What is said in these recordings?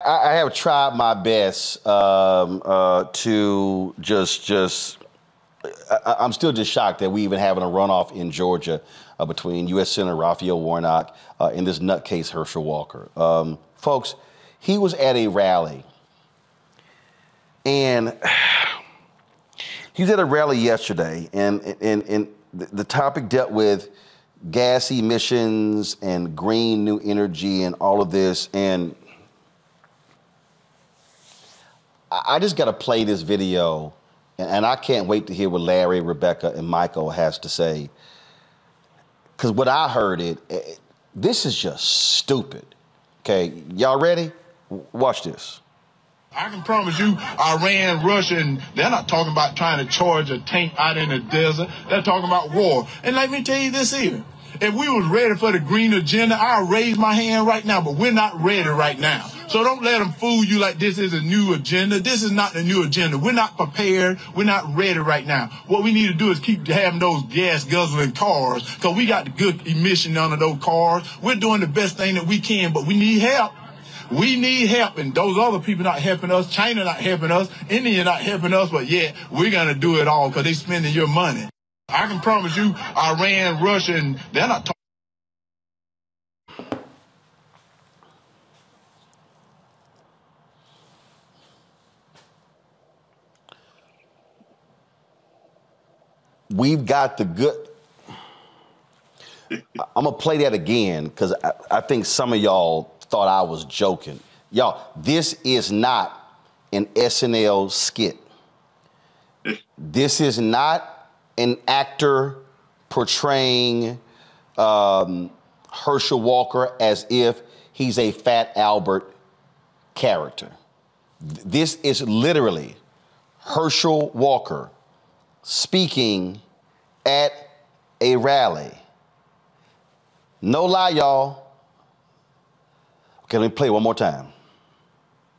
I have tried my best to I'm still just shocked that we even having a runoff in Georgia between U.S. Senator Raphael Warnock and this nutcase Herschel Walker. Folks, he was at a rally. And he was at a rally yesterday, and the topic dealt with gas emissions and green new energy and all of this. And I just got to play this video, and I can't wait to hear what Larry, Rebecca, and Michael has to say. Because what I heard, this is just stupid. Okay, y'all ready? Watch this. I can promise you, Iran, Russia, and they're not talking about trying to charge a tank out in the desert. They're talking about war. And let me tell you this here. If we was ready for the green agenda, I'd raise my hand right now, but we're not ready right now. So don't let them fool you like this is a new agenda. This is not the new agenda. We're not prepared. We're not ready right now. What we need to do is keep having those gas-guzzling cars, because we got the good emission under those cars. We're doing the best thing that we can, but we need help. We need help, and those other people not helping us, China not helping us, India not helping us, but yet we're going to do it all because they're spending your money. I can promise you, Iran, Russia, and they're not talking. We've got the good. I'm going to play that again because I think some of y'all thought I was joking. Y'all, this is not an SNL skit. This is not an actor portraying Herschel Walker as if he's a Fat Albert character. This is literally Herschel Walker speaking at a rally. No lie, y'all. Okay, let me play one more time.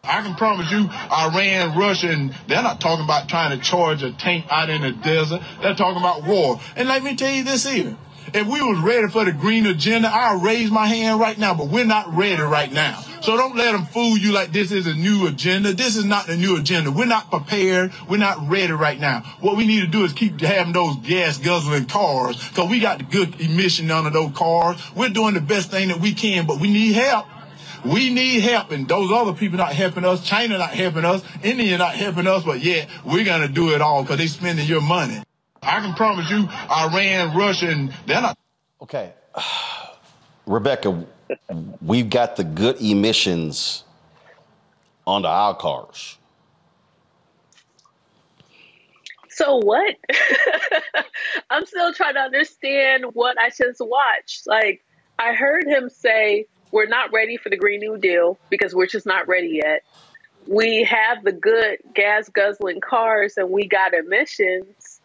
I can promise you, Iran, Russia, and they're not talking about trying to charge a tank out in the desert. They're talking about war. And let me tell you this here. If we was ready for the green agenda, I'd raise my hand right now, but we're not ready right now. So don't let them fool you like this is a new agenda. This is not the new agenda. We're not prepared. We're not ready right now. What we need to do is keep having those gas-guzzling cars, because we got the good emission under those cars. We're doing the best thing that we can, but we need help. We need help, and those other people not helping us, China not helping us, India not helping us, but yet we're going to do it all because they're spending your money. I can promise you, Iran, Russia, and they're not. Okay. Rebecca, we've got the good emissions under our cars. So what? I'm still trying to understand what I just watched. Like, I heard him say, we're not ready for the Green New Deal because we're just not ready yet. We have the good gas-guzzling cars and we got emissions.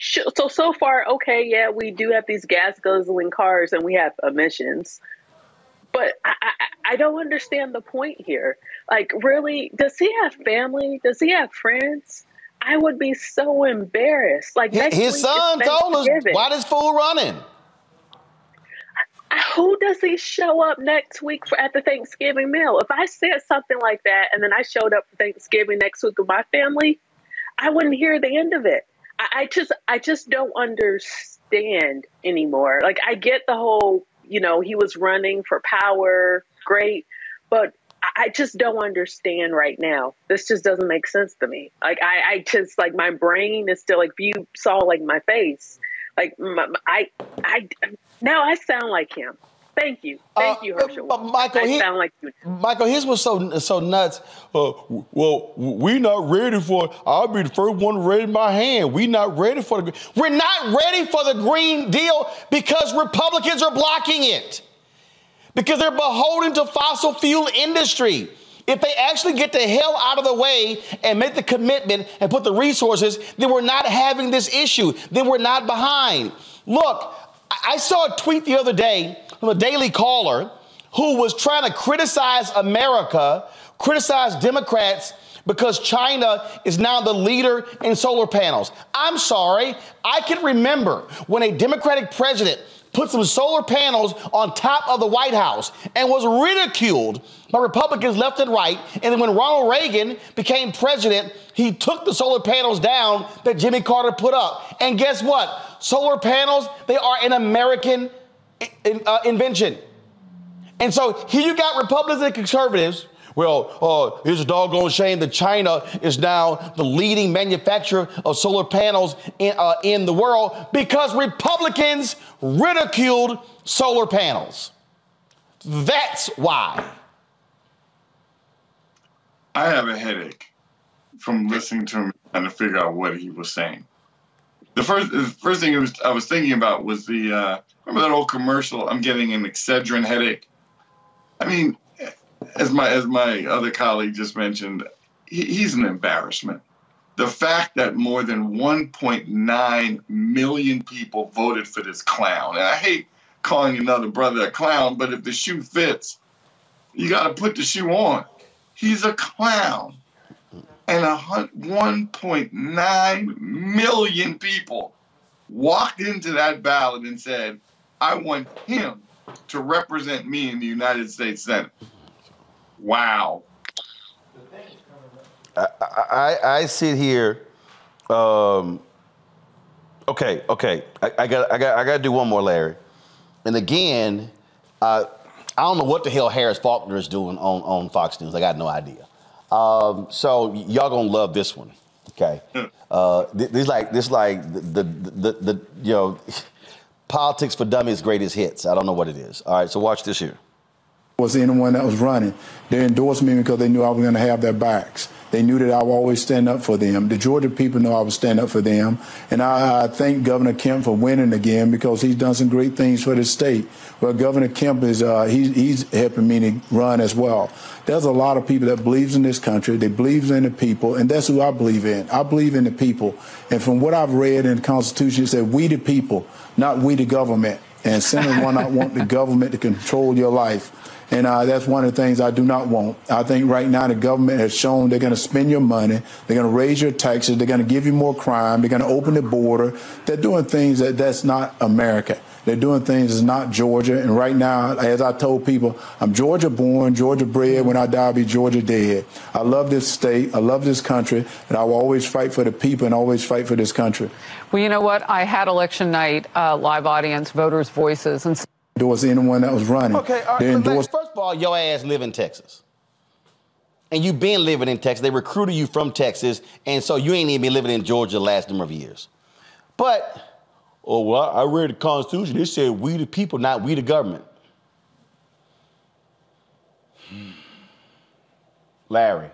So far, okay, yeah, we do have these gas-guzzling cars and we have emissions. But I don't understand the point here. Like, really, does he have family? Does he have friends? I would be so embarrassed. Like, his son told us, why this fool running? Who does he show up next week for at the Thanksgiving meal? If I said something like that and then I showed up for Thanksgiving next week with my family, I wouldn't hear the end of it. I just don't understand anymore. Like, I get the whole, you know, he was running for power, great, but I just don't understand right now. This just doesn't make sense to me. Like, I just, like, my brain is still, like, if you saw, like, my face, like, now I sound like him. Thank you. Thank you, Herschel. Michael, sound like you. Michael, his was so nuts. Well, we're not ready for it. I'll be the first one to raise my hand. We're not ready for the Green Deal because Republicans are blocking it. Because they're beholden to fossil fuel industry. If they actually get the hell out of the way and make the commitment and put the resources, then we're not having this issue. Then we're not behind. Look, I saw a tweet the other day from a Daily Caller who was trying to criticize America, criticize Democrats, because China is now the leader in solar panels. I'm sorry. I can remember when a Democratic president put some solar panels on top of the White House and was ridiculed by Republicans left and right. And then when Ronald Reagan became president, he took the solar panels down that Jimmy Carter put up. And guess what? Solar panels, they are an American invention. And so here you got Republicans and conservatives. Well, it's a doggone shame that China is now the leading manufacturer of solar panels in the world because Republicans ridiculed solar panels. That's why. I have a headache from listening to him trying to figure out what he was saying. The first thing I was thinking about was the, remember that old commercial, I'm getting an Excedrin headache? I mean, as my other colleague just mentioned, he's an embarrassment. The fact that more than 1.9 million people voted for this clown, and I hate calling another brother a clown, but if the shoe fits, you got to put the shoe on. He's a clown. And 1.9 million people walked into that ballot and said, I want him to represent me in the United States Senate. Wow. I sit here. Okay. I got to do one more, Larry. And again, I don't know what the hell Harris Faulkner is doing on Fox News. I got no idea. So y'all gonna love this one. Okay. This is like the you know, politics for dummies greatest hits. I don't know what it is. All right. So watch this here. Was anyone that was running. They endorsed me because they knew I was going to have their backs. They knew that I would always stand up for them. The Georgia people know I would stand up for them. And I thank Governor Kemp for winning again because he's done some great things for the state. But Governor Kemp is he's helping me to run as well. There's a lot of people that believes in this country. They believes in the people. And that's who I believe in. I believe in the people. And from what I've read in the Constitution, it said we the people, not we the government. And Senator Warnock want the government to control your life. And that's one of the things I do not want. I think right now the government has shown they're going to spend your money. They're going to raise your taxes. They're going to give you more crime. They're going to open the border. They're doing things that's not America. They're doing things that's not Georgia. And right now, as I told people, I'm Georgia born, Georgia bred. When I die, I'll be Georgia dead. I love this state. I love this country. And I will always fight for the people and always fight for this country. Well, you know what? I had election night, live audience, voters' voices. And endorse anyone that was running. Okay, all right, first of all, your ass live in Texas. And you've been living in Texas. They recruited you from Texas, and so you ain't even been living in Georgia the last number of years. But, oh, well, I read the Constitution. It said we the people, not we the government. Larry.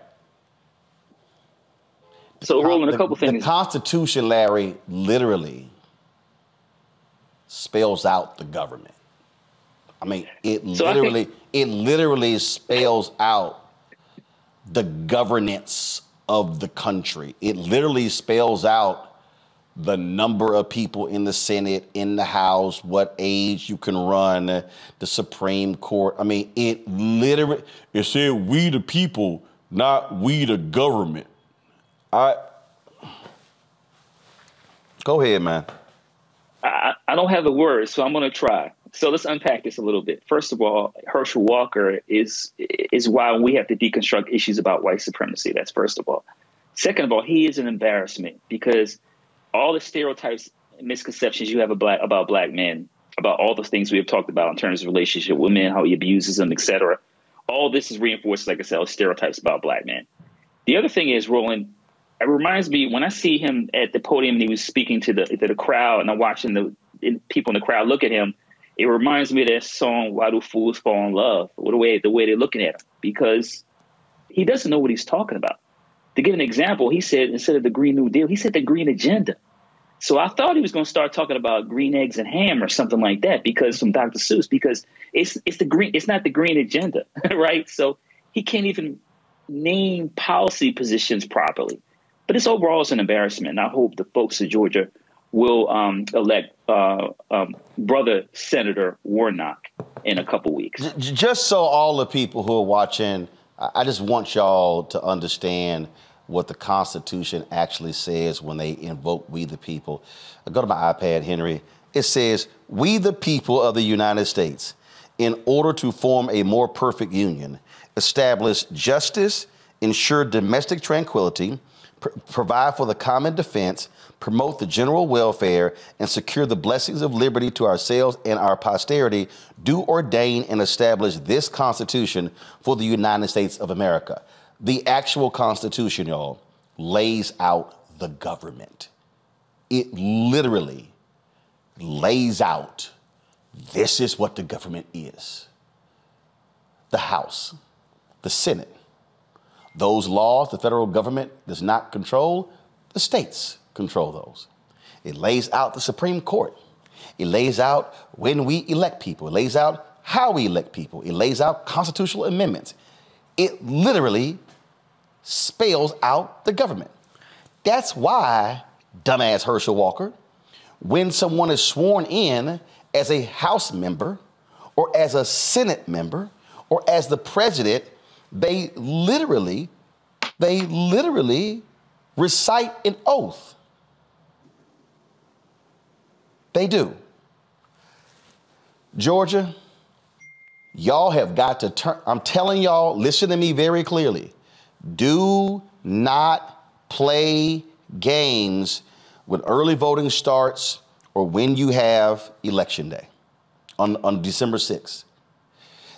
So, Roland, a couple things. The Constitution, Larry, literally spells out the government. I mean, it literally spells out the governance of the country. It literally spells out the number of people in the Senate, in the House, what age you can run, the Supreme Court. I mean, it said we the people, not we the government. Go ahead, man. I don't have the words, so I'm going to try. So let's unpack this a little bit. First of all, Herschel Walker is why we have to deconstruct issues about white supremacy. That's first of all. Second of all, he is an embarrassment because all the stereotypes and misconceptions you have about black men, about all those things we have talked about in terms of relationship with men, how he abuses them, et cetera. All this is reinforced, like I said, stereotypes about black men. The other thing is, Roland, it reminds me when I see him at the podium and he was speaking to the crowd and I'm watching the people in the crowd look at him. It reminds me of that song, Why Do Fools Fall in Love? The way they're looking at him, because he doesn't know what he's talking about. To give an example, he said, instead of the Green New Deal, he said the Green Agenda. So I thought he was going to start talking about green eggs and ham or something like that, because from Dr. Seuss, because it's not the Green Agenda, right? So he can't even name policy positions properly. But it's overall it's an embarrassment, and I hope the folks of Georgia will elect brother Senator Warnock in a couple weeks. Just so all the people who are watching, I just want y'all to understand what the Constitution actually says when they invoke we the people. Go to my iPad, Henry, It says, we the people of the United States, in order to form a more perfect union, establish justice, ensure domestic tranquility, provide for the common defense, promote the general welfare, and secure the blessings of liberty to ourselves and our posterity, do ordain and establish this Constitution for the United States of America. The actual Constitution, y'all, lays out the government. It literally lays out, this is what the government is. The House, the Senate, those laws the federal government does not control, the states control those. It lays out the Supreme Court. It lays out when we elect people. It lays out how we elect people. It lays out constitutional amendments. It literally spells out the government. That's why, dumbass Herschel Walker, when someone is sworn in as a House member or as a Senate member or as the president, they literally recite an oath. They do. Georgia, y'all have got to turn. I'm telling y'all, listen to me very clearly. Do not play games when early voting starts or when you have election day on December 6th.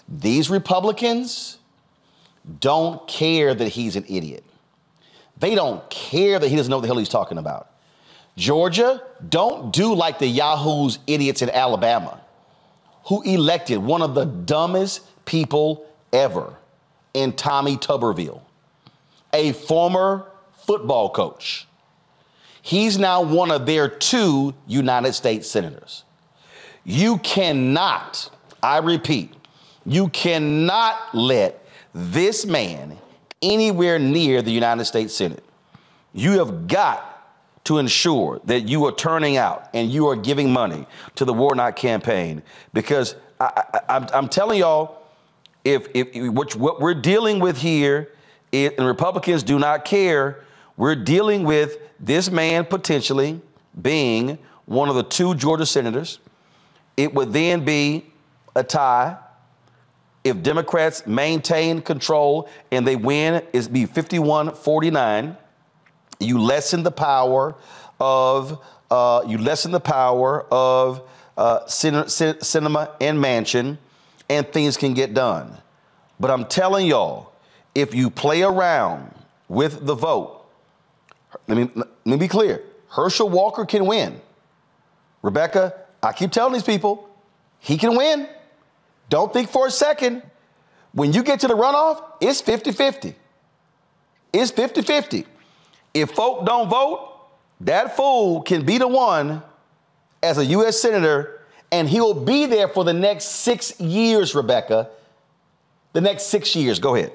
These Republicans don't care that he's an idiot. They don't care that he doesn't know what the hell he's talking about. Georgia, don't do like the yahoos, idiots in Alabama who elected one of the dumbest people ever in Tommy Tuberville, a former football coach. He's now one of their two United States senators. You cannot, I repeat, you cannot let this man anywhere near the United States Senate. You have got to ensure that you are turning out and you are giving money to the Warnock campaign, because I'm telling y'all, what we're dealing with here, and Republicans do not care, we're dealing with this man potentially being one of the two Georgia senators. It would then be a tie. If Democrats maintain control and they win, it'd be 51-49. You lessen the power of Sinema and Manchin, and things can get done. But I'm telling y'all, if you play around with the vote, let me be clear. Herschel Walker can win. Rebecca, I keep telling these people, he can win. Don't think for a second. When you get to the runoff, it's 50-50. It's 50-50. If folk don't vote, that fool can be the one as a U.S. senator, and he will be there for the next 6 years, Rebecca. The next 6 years. Go ahead.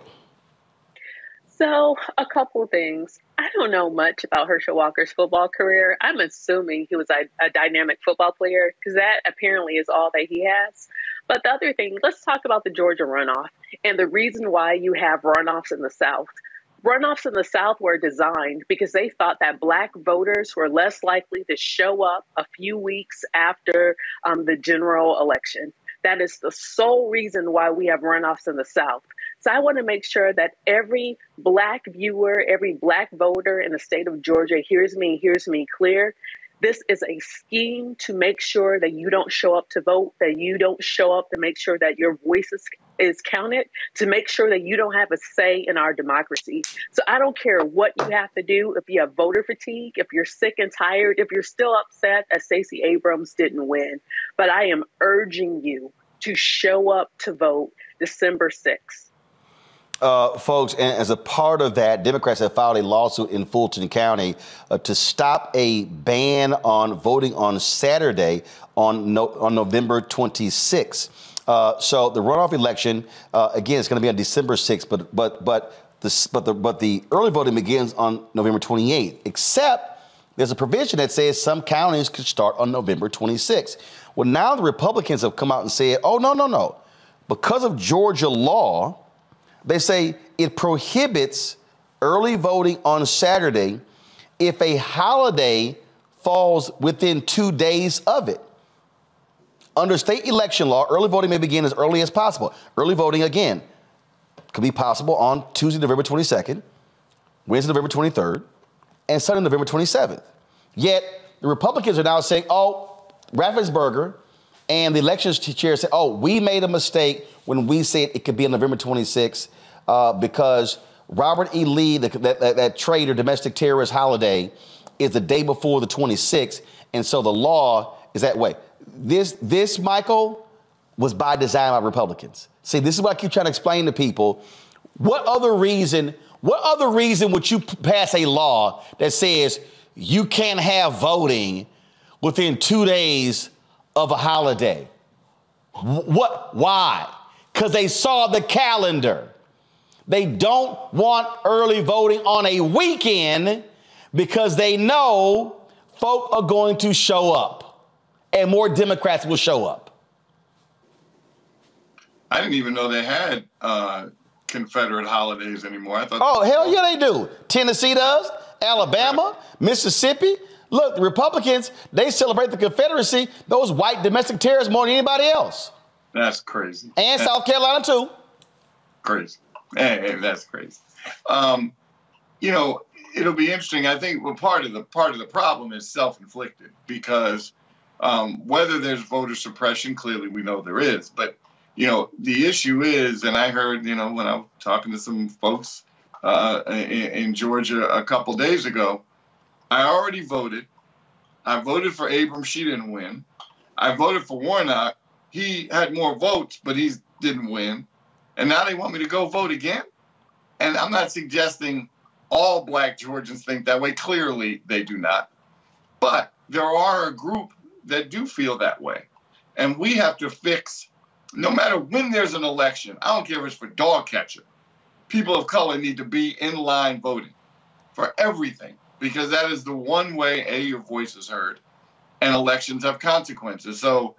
So a couple things. I don't know much about Herschel Walker's football career. I'm assuming he was a dynamic football player, because that apparently is all that he has. But the other thing, let's talk about the Georgia runoff and the reason why you have runoffs in the South. Runoffs in the South were designed because they thought that Black voters were less likely to show up a few weeks after the general election. That is the sole reason why we have runoffs in the South. So I want to make sure that every Black viewer, every Black voter in the state of Georgia hears me and hears me clear. This is a scheme to make sure that you don't show up to vote, that you don't show up, to make sure that your voice is counted, to make sure that you don't have a say in our democracy. So I don't care what you have to do, if you have voter fatigue, if you're sick and tired, if you're still upset that Stacey Abrams didn't win. But I am urging you to show up to vote December 6th. Folks, and as a part of that, Democrats have filed a lawsuit in Fulton County to stop a ban on voting on Saturday on November 26th. So the runoff election, again, it's going to be on December 6th, but the early voting begins on November 28th, except there's a provision that says some counties could start on November 26th. Well, now the Republicans have come out and said, oh, no, no, no. Because of Georgia law, they say it prohibits early voting on Saturday if a holiday falls within 2 days of it. Under state election law, early voting may begin as early as possible. Early voting, again, could be possible on Tuesday, November 22nd, Wednesday, November 23rd, and Sunday, November 27th. Yet, the Republicans are now saying, oh, Raffensperger and the elections chair said, oh, we made a mistake when we said it could be on November 26th because Robert E. Lee, that traitor, domestic terrorist holiday, is the day before the 26th, and so the law is that way. This, Michael, was by design by Republicans. See, this is what I keep trying to explain to people. What other reason would you pass a law that says you can't have voting within 2 days of a holiday? What? Why? Because they saw the calendar. They don't want early voting on a weekend because they know folk are going to show up and more Democrats will show up. I didn't even know they had Confederate holidays anymore. I thought. Oh, hell yeah, they do. Tennessee does. Alabama, Mississippi. Look, the Republicans, they celebrate the Confederacy, those white domestic terrorists more than anybody else. That's crazy. And that's South Carolina, too. Crazy. Hey, that's crazy. You know, it'll be interesting. I think part of the problem is self-inflicted because whether there's voter suppression, clearly we know there is. But, you know, the issue is, and I heard, you know, when I was talking to some folks in Georgia a couple days ago, I already voted. I voted for Abrams. She didn't win. I voted for Warnock. He had more votes, but he didn't win. And now they want me to go vote again? And I'm not suggesting all black Georgians think that way. Clearly, they do not. But there are a group that do feel that way. And we have to fix, no matter when there's an election, I don't care if it's for dog catcher, people of color need to be in line voting for everything, because that is the one way, A, your voice is heard, and elections have consequences. So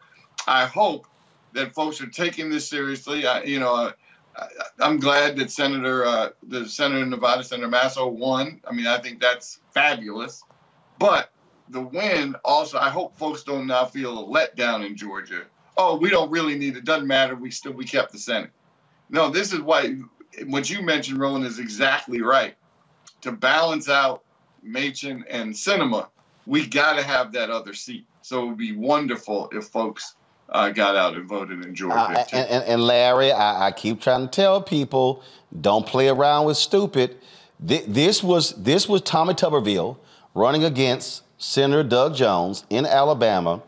I hope that folks are taking this seriously. I'm glad that the senator in Nevada, Senator Masso, won. I mean, I think that's fabulous. But the win also, I hope folks don't now feel a letdown in Georgia. Oh, we don't really need it. Doesn't matter. We kept the Senate. No, this is why what you mentioned, Roland, is exactly right. To balance out Manchin and Sinema, we got to have that other seat. So it would be wonderful if folks got out and voted in Georgia. And Larry, I keep trying to tell people, don't play around with stupid. This was Tommy Tuberville running against Senator Doug Jones in Alabama.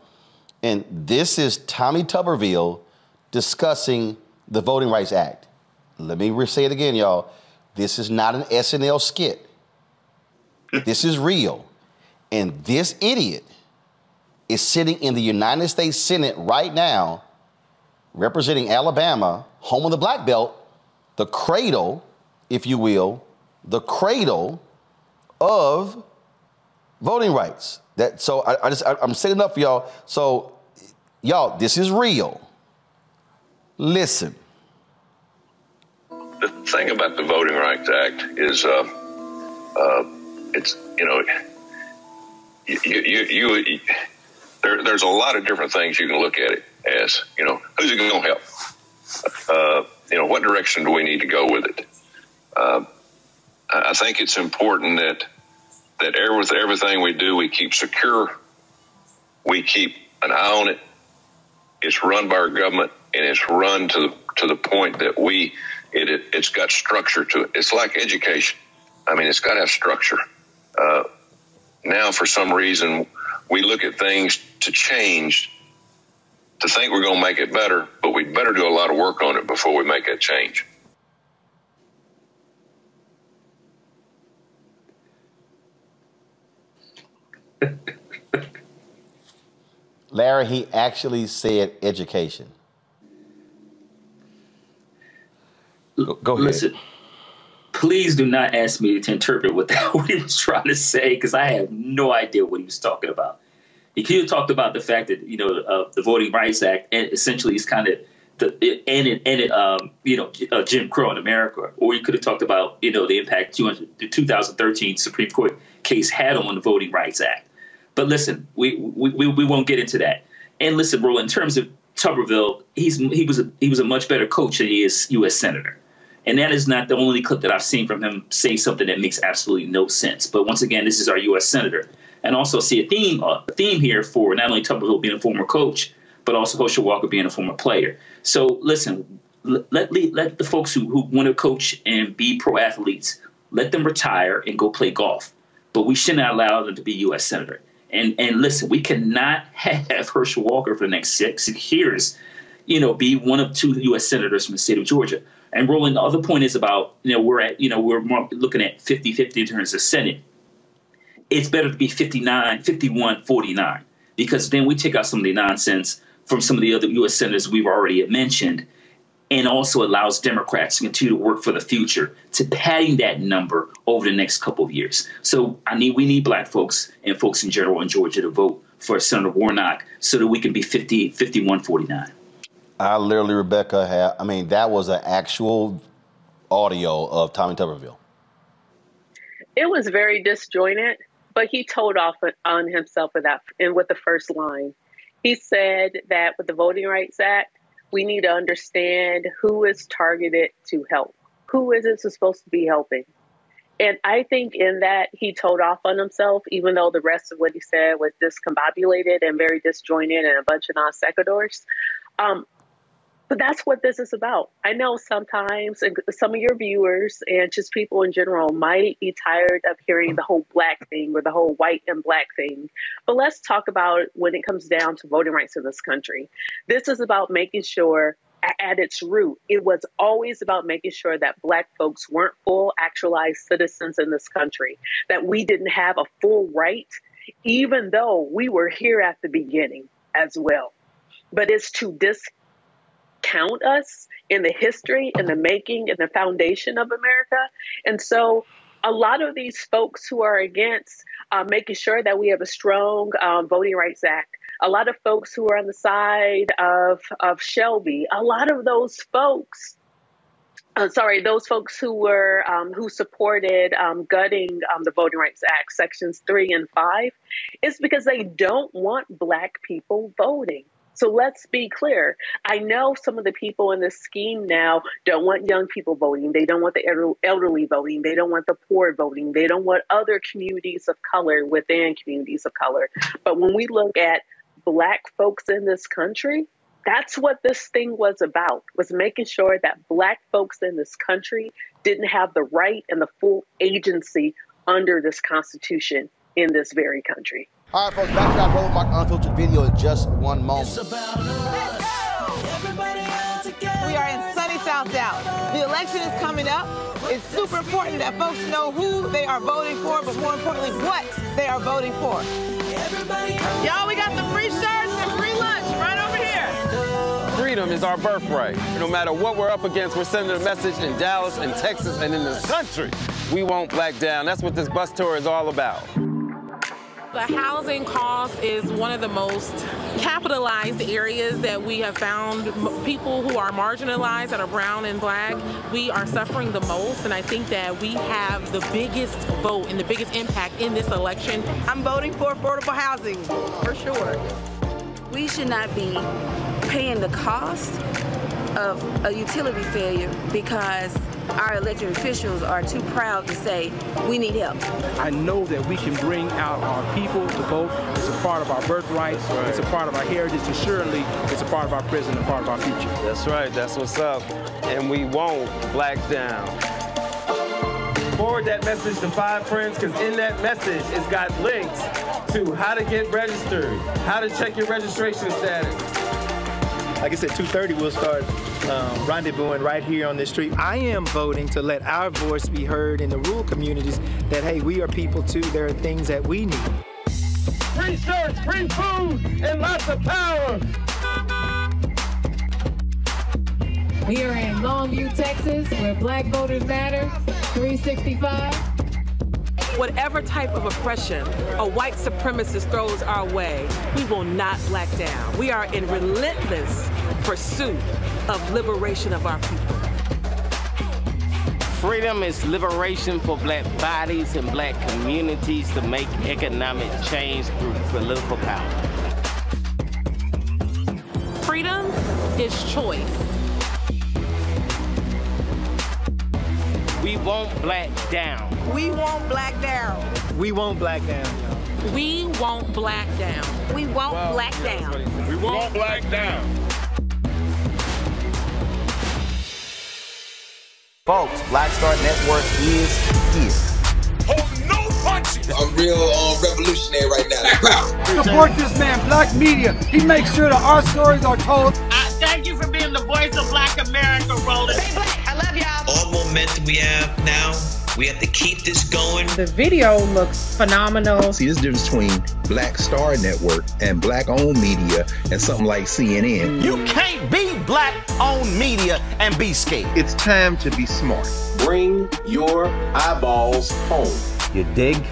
And this is Tommy Tuberville discussing the Voting Rights Act. Let me say it again, y'all. This is not an SNL skit. This is real. And this idiot is sitting in the United States Senate right now, representing Alabama, home of the Black Belt, the cradle, if you will, the cradle of voting rights. So I'm setting up for y'all. So, y'all, this is real. Listen. The thing about the Voting Rights Act is, it's, you know, there's a lot of different things you can look at it as, you know, who's it going to help? You know, what direction do we need to go with it? I think it's important that with everything we do, we keep secure. We keep an eye on it. It's run by our government, and it's run to the point that it's got structure to it. It's like education. I mean, it's got to have structure. Now, for some reason, we look at things to change, to think we're going to make it better, but we'd better do a lot of work on it before we make that change. Larry, he actually said education. Go ahead. Listen, please do not ask me to interpret what he was trying to say, because I have no idea what he was talking about. He talked about the fact that, you know, the Voting Rights Act, and essentially it's kind of Jim Crow in America. Or he could have talked about, you know, the impact the 2013 Supreme Court case had on the Voting Rights Act. But listen, we won't get into that. And listen, Roland, in terms of Tuberville, he was a much better coach than he is U.S. Senator. And that is not the only clip that I've seen from him say something that makes absolutely no sense. But once again, this is our U.S. Senator. And also see a theme here for not only Tuberville being a former coach, but also Herschel Walker being a former player. So listen, let the folks who want to coach and be pro athletes, let them retire and go play golf. But we should not allow them to be U.S. Senator. And listen, we cannot have Herschel Walker for the next six years, you know, be one of two U.S. Senators from the state of Georgia. And Roland, the other point is about, you know, we're looking at 50-50 in terms of Senate. It's better to be 51-49, because then we take out some of the nonsense from some of the other U.S. senators we've already mentioned, and also allows Democrats to continue to work for the future to padding that number over the next couple of years. So we need black folks and folks in general in Georgia to vote for Senator Warnock so that we can be 51-49. I literally, Rebecca, that was an actual audio of Tommy Tuberville. It was very disjointed, but he told off on himself with that, and with the first line. He said that with the Voting Rights Act, we need to understand who is targeted to help. Who is it supposed to be helping? And I think in that he told off on himself, even though the rest of what he said was discombobulated and very disjointed and a bunch of non sequiturs. But that's what this is about. I know sometimes some of your viewers and just people in general might be tired of hearing the whole black thing or the whole white and black thing. But let's talk about when it comes down to voting rights in this country. This is about making sure at its root, it was always about making sure that black folks weren't full actualized citizens in this country, that we didn't have a full right, even though we were here at the beginning as well. But it's to discount us in the history and the making and the foundation of America. And so a lot of these folks who are against making sure that we have a strong Voting Rights Act, a lot of folks who are on the side of Shelby, a lot of those folks, who supported gutting the Voting Rights Act, Sections 3 and 5, it's because they don't want black people voting. So let's be clear. I know some of the people in this scheme now don't want young people voting. They don't want the elderly voting. They don't want the poor voting. They don't want other communities of color within communities of color. But when we look at black folks in this country, that's what this thing was about, was making sure that black folks in this country didn't have the right and the full agency under this Constitution in this very country. All right, folks, back to that Roland Mark Unfiltered video in just one moment. It's about us. We are in sunny South Dallas. The election is coming up. It's super important that folks know who they are voting for, but more importantly, what they are voting for. Y'all, we got the free shirts and free lunch right over here. Freedom is our birthright. No matter what we're up against, we're sending a message in Dallas and Texas and in this country. We won't black down. That's what this bus tour is all about. The housing cost is one of the most capitalized areas that we have found. People who are marginalized, that are brown and black, we are suffering the most, and I think that we have the biggest vote and the biggest impact in this election. I'm voting for affordable housing, for sure. We should not be paying the cost of a utility failure because our elected officials are too proud to say we need help. I know that we can bring out our people to vote. It's a part of our birthright. Right. It's a part of our heritage, and surely it's a part of our present and part of our future. That's right. That's what's up. And we won't black down. Forward that message to 5 friends, because in that message it's got links to how to get registered, how to check your registration status. Like I said, 2:30, we'll start rendezvousing right here on this street. I am voting to let our voice be heard in the rural communities that, hey, we are people too. There are things that we need. Free shirts, free food, and lots of power. We are in Longview, Texas, where black voters matter, 365. Whatever type of oppression a white supremacist throws our way, we will not black down. We are in relentless pursuit of liberation of our people. Freedom is liberation for black bodies and black communities to make economic change through political power. freedom is choice. We won't black down. We won't black down. We won't black down. We won't black down. We won't black down. We won't black down. Folks, Black Star Network is here. Hold no punches! I'm real revolutionary right now. Support this man, Black Media. He makes sure that our stories are told. Thank you for being the voice of Black America, Roland. Hey, Black, I love y'all. All momentum we have now, we have to keep this going. The video looks phenomenal. See, there's a difference between Black Star Network and Black-owned media and something like CNN. You can't be Black-owned media and be scared. It's time to be smart. Bring your eyeballs home. You dig?